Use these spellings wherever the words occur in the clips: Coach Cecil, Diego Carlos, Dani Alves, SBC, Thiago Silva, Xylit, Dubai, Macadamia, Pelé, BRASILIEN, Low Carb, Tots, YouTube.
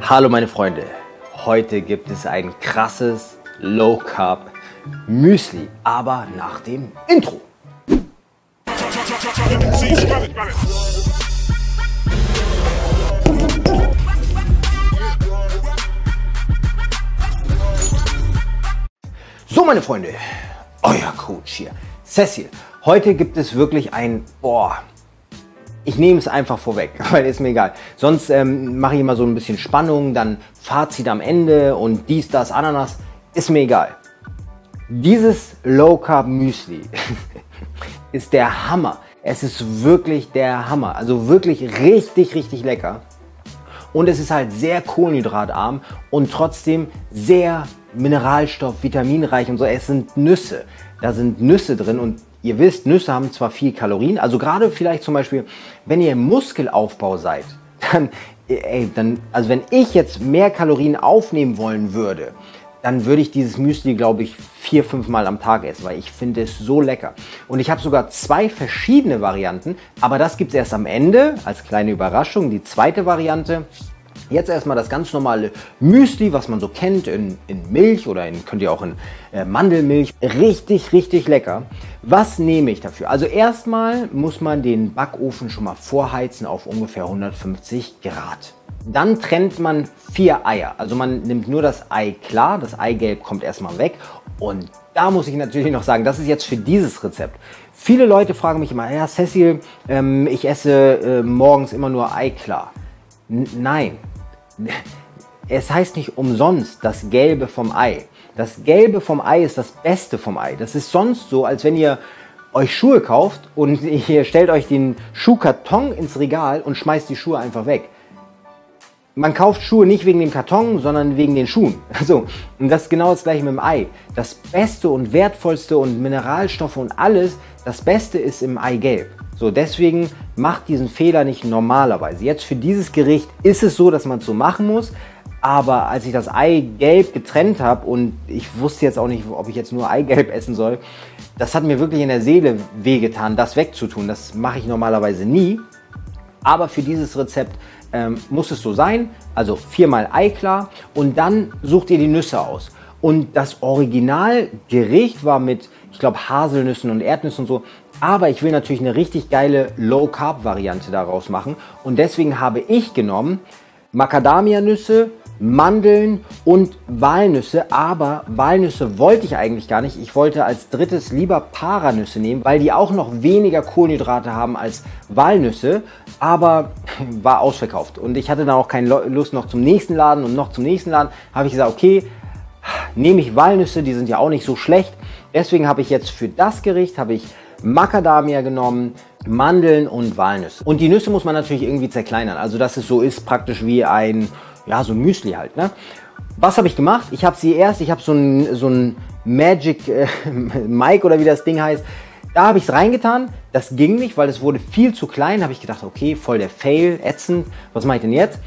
Hallo meine Freunde, heute gibt es ein krasses Low Carb Müsli, aber nach dem Intro. So meine Freunde, euer Coach hier, Cecil. Heute gibt es wirklich ein, ich nehme es einfach vorweg, weil ist mir egal. Sonst mache ich immer so ein bisschen Spannung, dann Fazit am Ende und dies, das, Ananas, ist mir egal. Dieses Low Carb Müsli ist der Hammer. Es ist wirklich der Hammer. Also wirklich richtig, richtig lecker. Und es ist halt sehr kohlenhydratarm und trotzdem sehr mineralstoff-, vitaminreich und so. Es sind Nüsse. Da sind Nüsse drin und ihr wisst, Nüsse haben zwar viel Kalorien, also gerade vielleicht zum Beispiel, wenn ihr im Muskelaufbau seid, also wenn ich jetzt mehr Kalorien aufnehmen wollen würde, dann würde ich dieses Müsli, glaube ich, 4-5 Mal am Tag essen, weil ich finde es so lecker. Und ich habe sogar 2 verschiedene Varianten, aber das gibt es erst am Ende, als kleine Überraschung, die zweite Variante. Jetzt erstmal das ganz normale Müsli, was man so kennt, in Milch oder könnt ihr auch in Mandelmilch. Richtig, richtig lecker. Was nehme ich dafür? Also erstmal muss man den Backofen schon mal vorheizen auf ungefähr 150 Grad. Dann trennt man 4 Eier. Also man nimmt nur das Ei klar, das Eigelb kommt erstmal weg. Und da muss ich natürlich noch sagen, das ist jetzt für dieses Rezept. Viele Leute fragen mich immer, ja Cecil, ich esse morgens immer nur Ei klar. Nein. Es heißt nicht umsonst das Gelbe vom Ei. Das Gelbe vom Ei ist das Beste vom Ei. Das ist sonst so, als wenn ihr euch Schuhe kauft und ihr stellt euch den Schuhkarton ins Regal und schmeißt die Schuhe einfach weg. Man kauft Schuhe nicht wegen dem Karton, sondern wegen den Schuhen. Also, und das ist genau das gleiche mit dem Ei. Das Beste und Wertvollste und Mineralstoffe und alles, das Beste ist im Eigelb. So, deswegen macht diesen Fehler nicht normalerweise. Jetzt für dieses Gericht ist es so, dass man es so machen muss. Aber als ich das Eigelb getrennt habe und ich wusste jetzt auch nicht, ob ich jetzt nur Eigelb essen soll, das hat mir wirklich in der Seele wehgetan, das wegzutun. Das mache ich normalerweise nie. Aber für dieses Rezept muss es so sein. Also 4-mal Ei klar und dann sucht ihr die Nüsse aus. Und das Originalgericht war mit, ich glaube, Haselnüssen und Erdnüssen und so. Aber ich will natürlich eine richtig geile Low-Carb-Variante daraus machen. Und deswegen habe ich genommen Macadamia-Nüsse, Mandeln und Walnüsse. Aber Walnüsse wollte ich eigentlich gar nicht. Ich wollte als drittes lieber Paranüsse nehmen, weil die auch noch weniger Kohlenhydrate haben als Walnüsse. Aber war ausverkauft. Und ich hatte dann auch keine Lust noch zum nächsten Laden und noch zum nächsten Laden. Habe ich gesagt, okay, nehme ich Walnüsse, die sind ja auch nicht so schlecht. Deswegen habe ich jetzt für das Gericht, habe ich Macadamia genommen, Mandeln und Walnüsse. Und die Nüsse muss man natürlich irgendwie zerkleinern. Also dass es so ist, praktisch wie ein, ja, so Müsli halt, ne? Was habe ich gemacht? Ich habe sie erst, ich habe so ein Magic Mike oder wie das Ding heißt. Da habe ich es reingetan. Das ging nicht, weil es wurde viel zu klein. Da habe ich gedacht, okay, voll der Fail, ätzend. Was mache ich denn jetzt?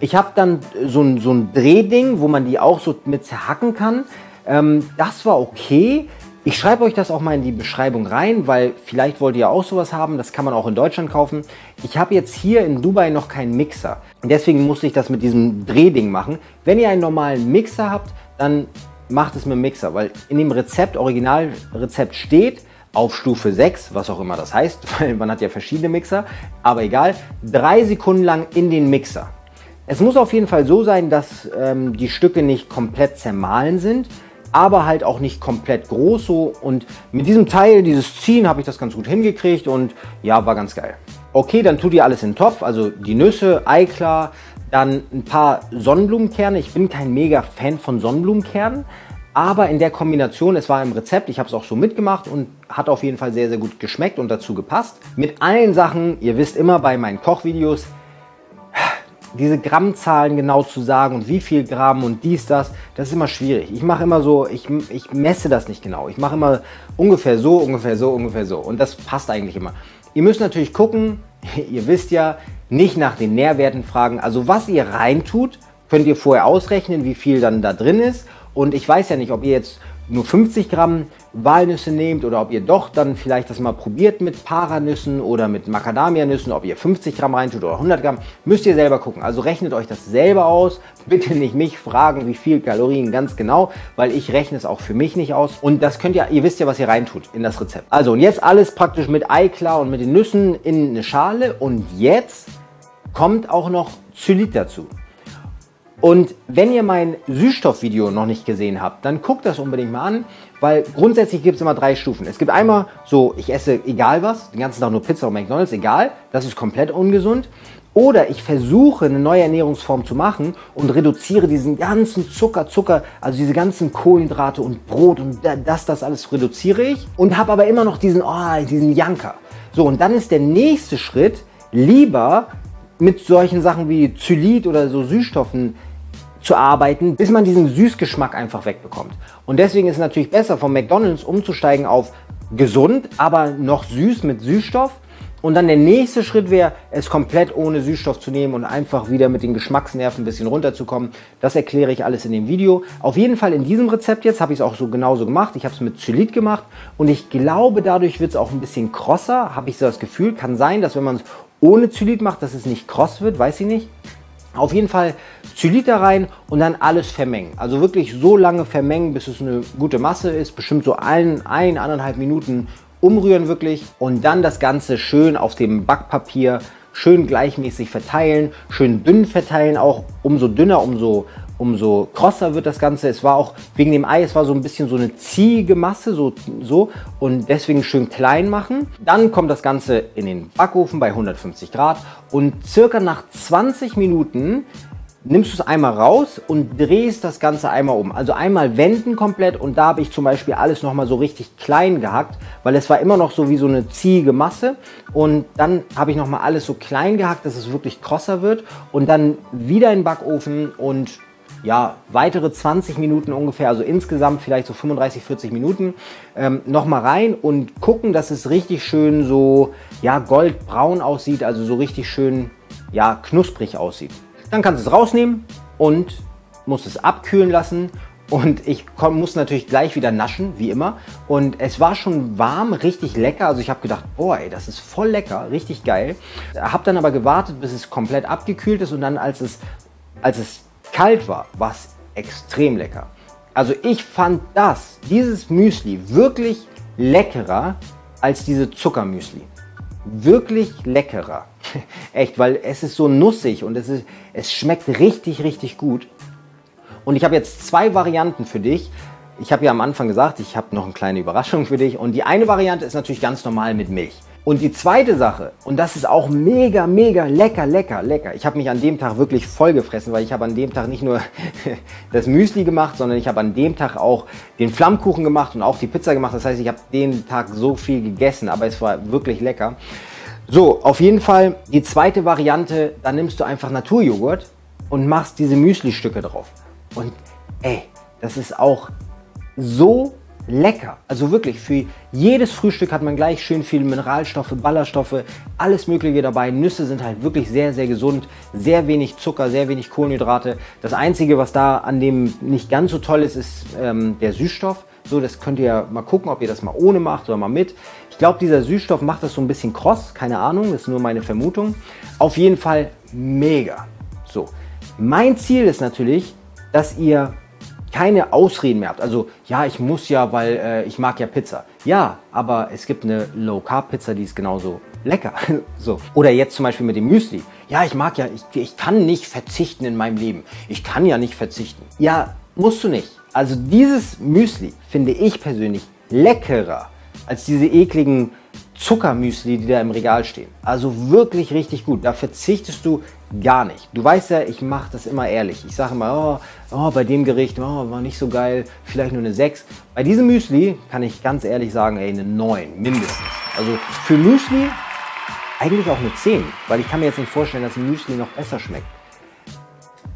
Ich habe dann so ein Drehding, wo man die auch so mit zerhacken kann. Das war okay. Ich schreibe euch das auch mal in die Beschreibung rein, weil vielleicht wollt ihr auch sowas haben. Das kann man auch in Deutschland kaufen. Ich habe jetzt hier in Dubai noch keinen Mixer. Und deswegen musste ich das mit diesem Drehding machen. Wenn ihr einen normalen Mixer habt, dann macht es mit dem Mixer. Weil in dem Rezept, Originalrezept steht auf Stufe 6, was auch immer das heißt, weil man hat ja verschiedene Mixer, aber egal, 3 Sekunden lang in den Mixer. Es muss auf jeden Fall so sein, dass die Stücke nicht komplett zermahlen sind, aber halt auch nicht komplett groß so. Und mit diesem Teil, dieses Ziehen, habe ich das ganz gut hingekriegt und ja, war ganz geil. Okay, dann tut ihr alles in den Topf, also die Nüsse, Eiklar, dann ein paar Sonnenblumenkerne. Ich bin kein mega Fan von Sonnenblumenkernen, aber in der Kombination, es war im Rezept, ich habe es auch so mitgemacht und hat auf jeden Fall sehr, sehr gut geschmeckt und dazu gepasst. Mit allen Sachen, ihr wisst immer bei meinen Kochvideos, diese Grammzahlen genau zu sagen und wie viel Gramm und dies, das ist immer schwierig. Ich mache immer so, ich messe das nicht genau. Ich mache immer ungefähr so, ungefähr so, ungefähr so. Und das passt eigentlich immer. Ihr müsst natürlich gucken, ihr wisst ja, nicht nach den Nährwerten fragen. Also was ihr reintut, könnt ihr vorher ausrechnen, wie viel dann da drin ist. Und ich weiß ja nicht, ob ihr jetzt nur 50 Gramm Walnüsse nehmt oder ob ihr doch dann vielleicht das mal probiert mit Paranüssen oder mit Macadamianüssen, ob ihr 50 Gramm reintut oder 100 Gramm, müsst ihr selber gucken. Also rechnet euch das selber aus. Bitte nicht mich fragen, wie viel Kalorien ganz genau, weil ich rechne es auch für mich nicht aus. Und das könnt ihr, ihr wisst ja, was ihr reintut in das Rezept. Also und jetzt alles praktisch mit Eiklar und mit den Nüssen in eine Schale und jetzt kommt auch noch Xylit dazu. Und wenn ihr mein Süßstoffvideo noch nicht gesehen habt, dann guckt das unbedingt mal an, weil grundsätzlich gibt es immer 3 Stufen. Es gibt einmal so, ich esse egal was, den ganzen Tag nur Pizza und McDonald's, egal, das ist komplett ungesund. Oder ich versuche eine neue Ernährungsform zu machen und reduziere diesen ganzen Zucker, also diese ganzen Kohlenhydrate und Brot und das alles reduziere ich und habe aber immer noch diesen Janker. So, und dann ist der nächste Schritt, lieber mit solchen Sachen wie Xylit oder so Süßstoffen zu arbeiten, bis man diesen Süßgeschmack einfach wegbekommt. Und deswegen ist es natürlich besser, vom McDonald's umzusteigen auf gesund, aber noch süß mit Süßstoff. Und dann der nächste Schritt wäre, es komplett ohne Süßstoff zu nehmen und einfach wieder mit den Geschmacksnerven ein bisschen runterzukommen. Das erkläre ich alles in dem Video. Auf jeden Fall in diesem Rezept jetzt habe ich es auch so genauso gemacht. Ich habe es mit Xylit gemacht und ich glaube, dadurch wird es auch ein bisschen krosser, habe ich so das Gefühl. Kann sein, dass wenn man es ohne Xylit macht, dass es nicht kross wird, weiß ich nicht. Auf jeden Fall Xylit da rein und dann alles vermengen. Also wirklich so lange vermengen, bis es eine gute Masse ist. Bestimmt so 1,5 Minuten umrühren wirklich. Und dann das Ganze schön auf dem Backpapier, schön gleichmäßig verteilen, schön dünn verteilen auch. Umso dünner, umso krosser wird das Ganze. Es war auch wegen dem Ei, es war so ein bisschen so eine ziehige Masse, so und deswegen schön klein machen. Dann kommt das Ganze in den Backofen bei 150 Grad und circa nach 20 Minuten nimmst du es einmal raus und drehst das Ganze einmal um. Also einmal wenden komplett und da habe ich zum Beispiel alles nochmal so richtig klein gehackt, weil es war immer noch so wie so eine ziehige Masse und dann habe ich nochmal alles so klein gehackt, dass es wirklich krosser wird und dann wieder in den Backofen und ja, weitere 20 Minuten ungefähr, also insgesamt vielleicht so 35, 40 Minuten nochmal rein und gucken, dass es richtig schön so ja, goldbraun aussieht, also so richtig schön ja, knusprig aussieht. Dann kannst du es rausnehmen und musst es abkühlen lassen und ich muss natürlich gleich wieder naschen, wie immer. Und es war schon warm, richtig lecker, also ich habe gedacht, boah ey, das ist voll lecker, richtig geil. Habe dann aber gewartet, bis es komplett abgekühlt ist und dann als es kalt war, war es extrem lecker. Also ich fand dieses Müsli wirklich leckerer als diese Zuckermüsli. Wirklich leckerer. Echt, weil es ist so nussig und es schmeckt richtig, richtig gut. Und ich habe jetzt 2 Varianten für dich. Ich habe ja am Anfang gesagt, ich habe noch eine kleine Überraschung für dich. Und die eine Variante ist natürlich ganz normal mit Milch. Und die zweite Sache, und das ist auch mega, mega lecker. Ich habe mich an dem Tag wirklich voll gefressen, weil ich habe an dem Tag nicht nur das Müsli gemacht, sondern ich habe an dem Tag auch den Flammkuchen gemacht und auch die Pizza gemacht. Das heißt, ich habe den Tag so viel gegessen, aber es war wirklich lecker. So, auf jeden Fall die zweite Variante, da nimmst du einfach Naturjoghurt und machst diese Müsli-Stücke drauf. Und ey, das ist auch so lecker. Also wirklich, für jedes Frühstück hat man gleich schön viele Mineralstoffe, Ballaststoffe, alles Mögliche dabei. Nüsse sind halt wirklich sehr, sehr gesund, sehr wenig Zucker, sehr wenig Kohlenhydrate. Das Einzige, was da an dem nicht ganz so toll ist, ist der Süßstoff. So, das könnt ihr mal gucken, ob ihr das mal ohne macht oder mal mit. Ich glaube, dieser Süßstoff macht das so ein bisschen kross, keine Ahnung, das ist nur meine Vermutung. Auf jeden Fall mega. So, mein Ziel ist natürlich, dass ihr keine Ausreden mehr habt. Also, ja, ich muss ja, weil ich mag ja Pizza. Ja, aber es gibt eine Low-Carb-Pizza, die ist genauso lecker. So. Oder jetzt zum Beispiel mit dem Müsli. Ja, ich mag ja, ich kann nicht verzichten in meinem Leben. Ich kann ja nicht verzichten. Ja, musst du nicht. Also dieses Müsli finde ich persönlich leckerer als diese ekligen Zuckermüsli, die da im Regal stehen. Also wirklich richtig gut. Da verzichtest du gar nicht. Du weißt ja, ich mache das immer ehrlich. Ich sage immer, bei dem Gericht war nicht so geil, vielleicht nur eine 6. Bei diesem Müsli kann ich ganz ehrlich sagen, ey, eine 9 mindestens. Also für Müsli eigentlich auch eine 10, weil ich kann mir jetzt nicht vorstellen, dass ein Müsli noch besser schmeckt.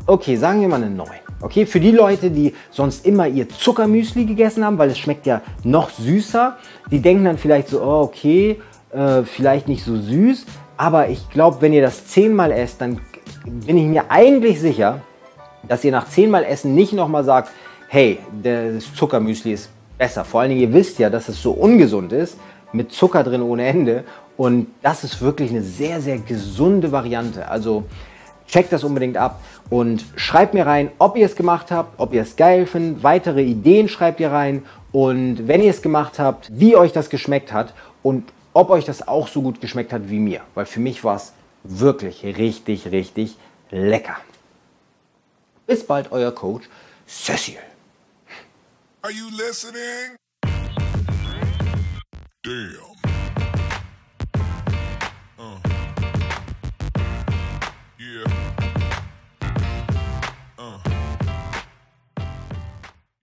Okay, sagen wir mal eine 9. Okay, für die Leute, die sonst immer ihr Zuckermüsli gegessen haben, weil es schmeckt ja noch süßer, die denken dann vielleicht so, okay, vielleicht nicht so süß. Aber ich glaube, wenn ihr das 10-mal esst, dann bin ich mir eigentlich sicher, dass ihr nach 10-mal Essen nicht nochmal sagt, hey, das Zuckermüsli ist besser. Vor allen Dingen, ihr wisst ja, dass es so ungesund ist, mit Zucker drin ohne Ende. Und das ist wirklich eine sehr, sehr gesunde Variante. Also checkt das unbedingt ab und schreibt mir rein, ob ihr es gemacht habt, ob ihr es geil findet. Weitere Ideen schreibt ihr rein. Und wenn ihr es gemacht habt, wie euch das geschmeckt hat und ob euch das auch so gut geschmeckt hat wie mir. Weil für mich war es wirklich richtig, richtig lecker. Bis bald, euer Coach Cecil. Are you listening? Damn.